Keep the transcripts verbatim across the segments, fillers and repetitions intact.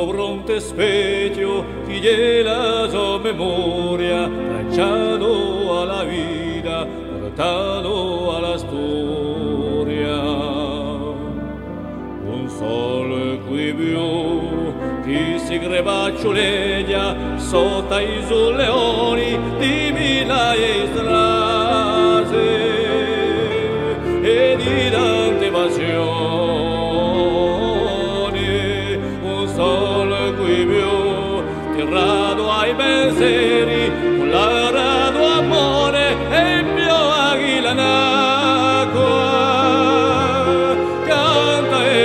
dovronte spetio chi gliela so memoria, lanciano alla vita, portano alla storia. Un sole qui più chi si grebaccio legna sotto i soleoni di migliaia strade e di tante passioni. Rado ai pensieri, un lardo amore e il mio aghila nacqua canta e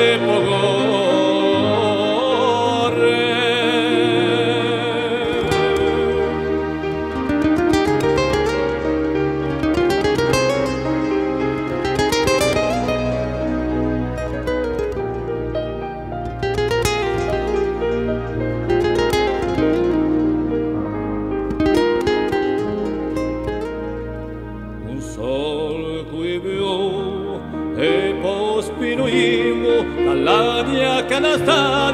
Canasta